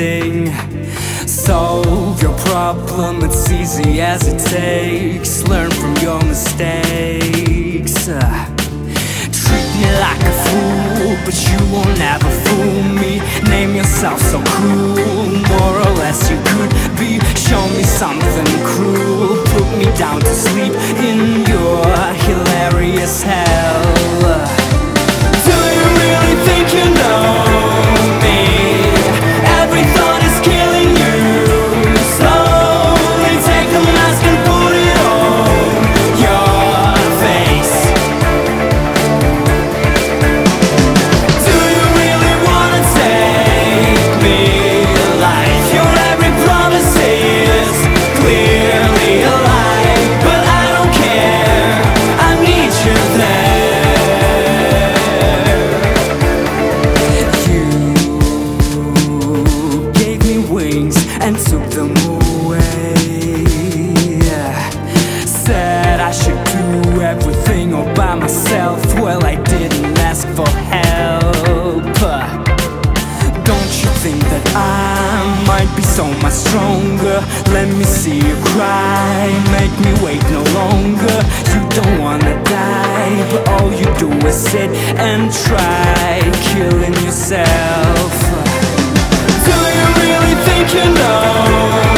addicting. Solve your problem, it's easy as it takes. Learn from your mistakes. Treat me like a fool, but you won't ever fool me. Name yourself so cruel, more or less you could be. Show me something cruel, put me down to sleep in your hilarious hell. Well, I didn't ask for help. Don't you think that I might be so much stronger? Let me see you cry, make me wait no longer. You don't wanna die, but all you do is sit and try killing yourself. Do you really think you know?